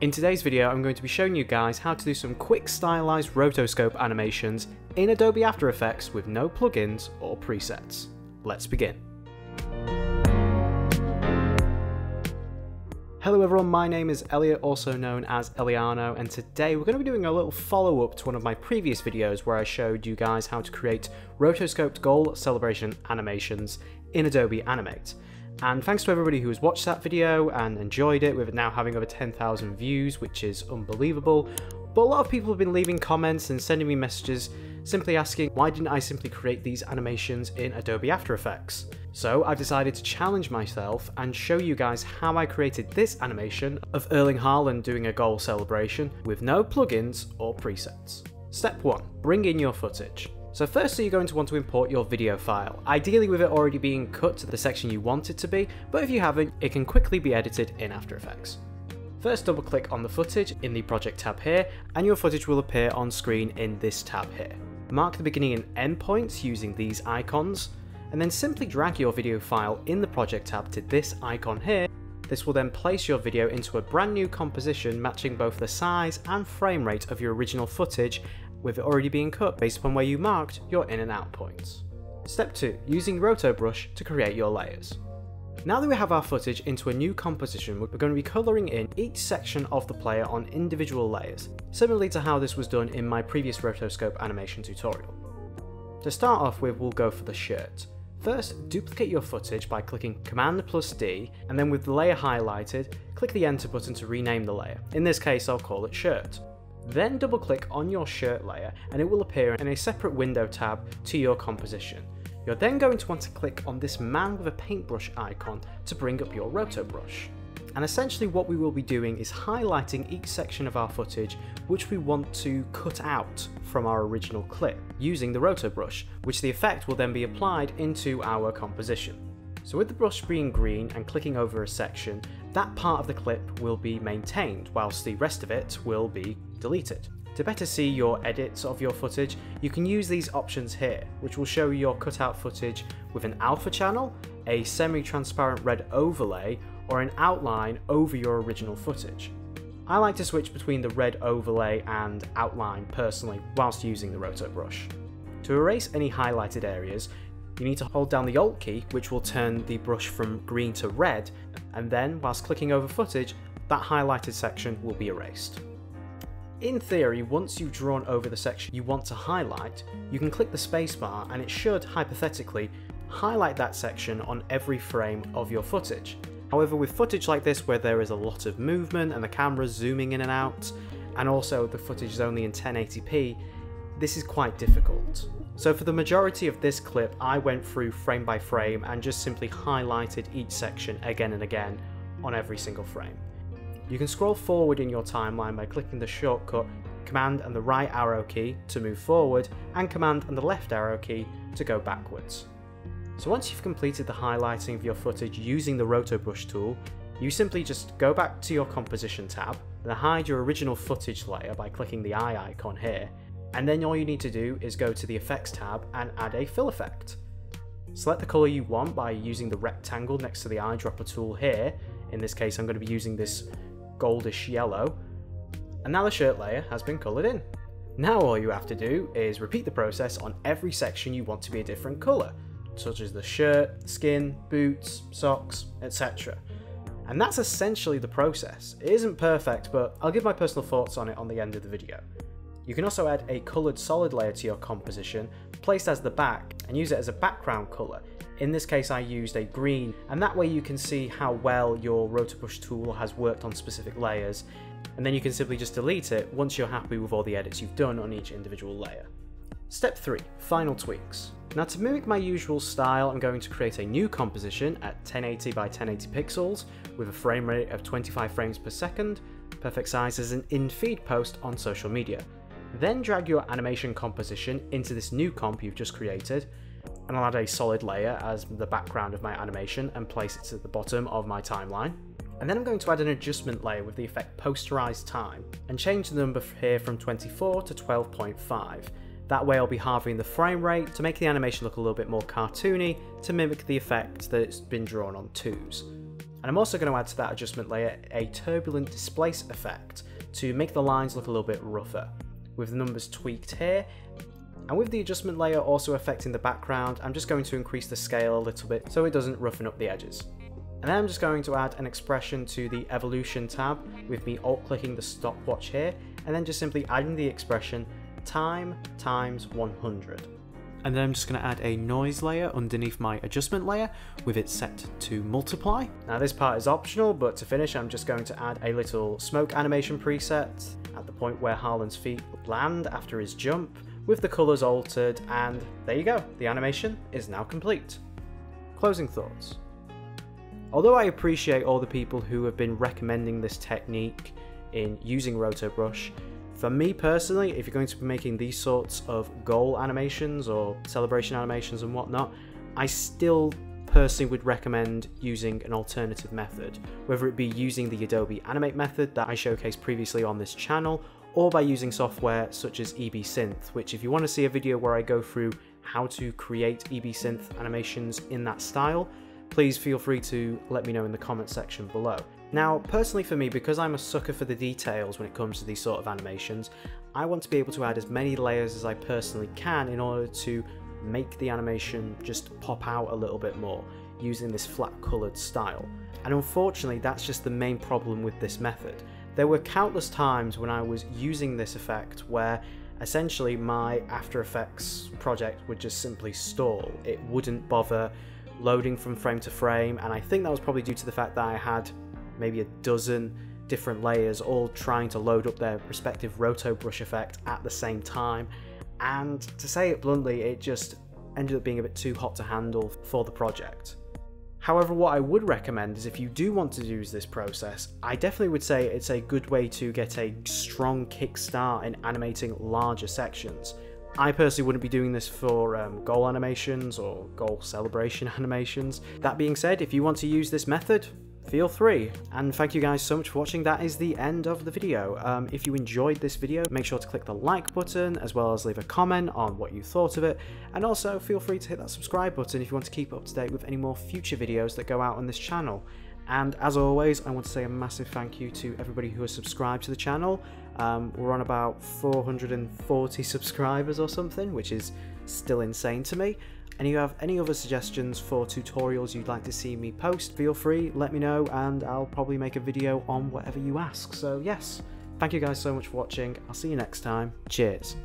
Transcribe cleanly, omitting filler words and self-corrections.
In today's video, I'm going to be showing you guys how to do some quick stylized rotoscope animations in Adobe After Effects with no plugins or presets. Let's begin. Hello everyone, my name is Elliot, also known as Eliano, and today we're going to be doing a little follow-up to one of my previous videos where I showed you guys how to create rotoscoped goal celebration animations in Adobe Animate. And thanks to everybody who has watched that video and enjoyed it. We're now having over 10,000 views, which is unbelievable. But a lot of people have been leaving comments and sending me messages simply asking, why didn't I simply create these animations in Adobe After Effects? So I've decided to challenge myself and show you guys how I created this animation of Erling Haaland doing a goal celebration with no plugins or presets. Step 1. Bring in your footage. So firstly, you're going to want to import your video file, ideally with it already being cut to the section you want it to be, but if you haven't, it can quickly be edited in After Effects. First, double click on the footage in the Project tab here, and your footage will appear on screen in this tab here. Mark the beginning and end points using these icons, and then simply drag your video file in the Project tab to this icon here. This will then place your video into a brand new composition matching both the size and frame rate of your original footage, with it already being cut based upon where you marked your in and out points. Step 2. Using Roto Brush to create your layers. Now that we have our footage into a new composition, we're going to be colouring in each section of the player on individual layers, similarly to how this was done in my previous rotoscope animation tutorial. To start off with, we'll go for the shirt. First, duplicate your footage by clicking Command plus D, and then with the layer highlighted, click the Enter button to rename the layer. In this case, I'll call it Shirt. Then double click on your shirt layer and it will appear in a separate window tab to your composition. You're then going to want to click on this man with a paintbrush icon to bring up your roto brush. And essentially what we will be doing is highlighting each section of our footage which we want to cut out from our original clip using the roto brush, which the effect will then be applied into our composition. So with the brush being green and clicking over a section, that part of the clip will be maintained whilst the rest of it will be deleted. To better see your edits of your footage, you can use these options here, which will show your cutout footage with an alpha channel, a semi-transparent red overlay, or an outline over your original footage. I like to switch between the red overlay and outline personally whilst using the roto brush. To erase any highlighted areas, you need to hold down the Alt key, which will turn the brush from green to red, and then, whilst clicking over footage, that highlighted section will be erased. In theory, once you've drawn over the section you want to highlight, you can click the spacebar and it should, hypothetically, highlight that section on every frame of your footage. However, with footage like this where there is a lot of movement and the camera's zooming in and out, and also the footage is only in 1080p, this is quite difficult. So for the majority of this clip, I went through frame by frame and just simply highlighted each section again and again on every single frame. You can scroll forward in your timeline by clicking the shortcut Command and the right arrow key to move forward and Command and the left arrow key to go backwards. So once you've completed the highlighting of your footage using the Roto Brush tool, you simply just go back to your composition tab, then hide your original footage layer by clicking the eye icon here, and then all you need to do is go to the Effects tab and add a fill effect. Select the colour you want by using the rectangle next to the eyedropper tool here. In this case, I'm going to be using this goldish yellow. And now the shirt layer has been coloured in. Now all you have to do is repeat the process on every section you want to be a different colour, such as the shirt, skin, boots, socks, etc. And that's essentially the process. It isn't perfect, but I'll give my personal thoughts on it on the end of the video. You can also add a coloured solid layer to your composition, placed as the back, and use it as a background colour. In this case I used a green, and that way you can see how well your roto brush tool has worked on specific layers, and then you can simply just delete it once you're happy with all the edits you've done on each individual layer. Step 3. Final tweaks. Now to mimic my usual style, I'm going to create a new composition at 1080 by 1080 pixels with a frame rate of 25 frames per second, perfect size as an in-feed post on social media. Then drag your animation composition into this new comp you've just created, and I'll add a solid layer as the background of my animation and place it at the bottom of my timeline. And then I'm going to add an adjustment layer with the effect Posterize Time, and change the number here from 24 to 12.5. That way I'll be halving the frame rate to make the animation look a little bit more cartoony to mimic the effect that it's been drawn on twos. And I'm also going to add to that adjustment layer a turbulent displace effect to make the lines look a little bit rougher, with the numbers tweaked here. And with the adjustment layer also affecting the background, I'm just going to increase the scale a little bit so it doesn't roughen up the edges. And then I'm just going to add an expression to the evolution tab with me alt-clicking the stopwatch here, and then just simply adding the expression time times 100. And then I'm just going to add a noise layer underneath my adjustment layer with it set to multiply. Now this part is optional, but to finish I'm just going to add a little smoke animation preset at the point where Haaland's feet land after his jump, with the colours altered, and there you go, the animation is now complete. Closing thoughts. Although I appreciate all the people who have been recommending this technique in using Roto Brush, for me personally, if you're going to be making these sorts of goal animations or celebration animations and whatnot, I still personally would recommend using an alternative method, whether it be using the Adobe Animate method that I showcased previously on this channel, or by using software such as EBSynth, which if you want to see a video where I go through how to create EBSynth animations in that style, please feel free to let me know in the comment section below. Now, personally for me, because I'm a sucker for the details when it comes to these sort of animations, I want to be able to add as many layers as I personally can in order to make the animation just pop out a little bit more, using this flat coloured style. And unfortunately, that's just the main problem with this method. There were countless times when I was using this effect where essentially my After Effects project would just simply stall. It wouldn't bother loading from frame to frame, and I think that was probably due to the fact that I had maybe a dozen different layers all trying to load up their respective Roto Brush effect at the same time, and to say it bluntly, it just ended up being a bit too hot to handle for the project. However, what I would recommend is if you do want to use this process, I definitely would say it's a good way to get a strong kickstart in animating larger sections. I personally wouldn't be doing this for goal animations or goal celebration animations. That being said, if you want to use this method, feel free. And thank you guys so much for watching. That is the end of the video. If you enjoyed this video, make sure to click the like button, as well as leave a comment on what you thought of it. And also feel free to hit that subscribe button if you want to keep up to date with any more future videos that go out on this channel. And as always, I want to say a massive thank you to everybody who has subscribed to the channel. We're on about 440 subscribers or something, which is still insane to me. And if you have any other suggestions for tutorials you'd like to see me post, feel free, let me know, and I'll probably make a video on whatever you ask. So yes, thank you guys so much for watching. I'll see you next time. Cheers.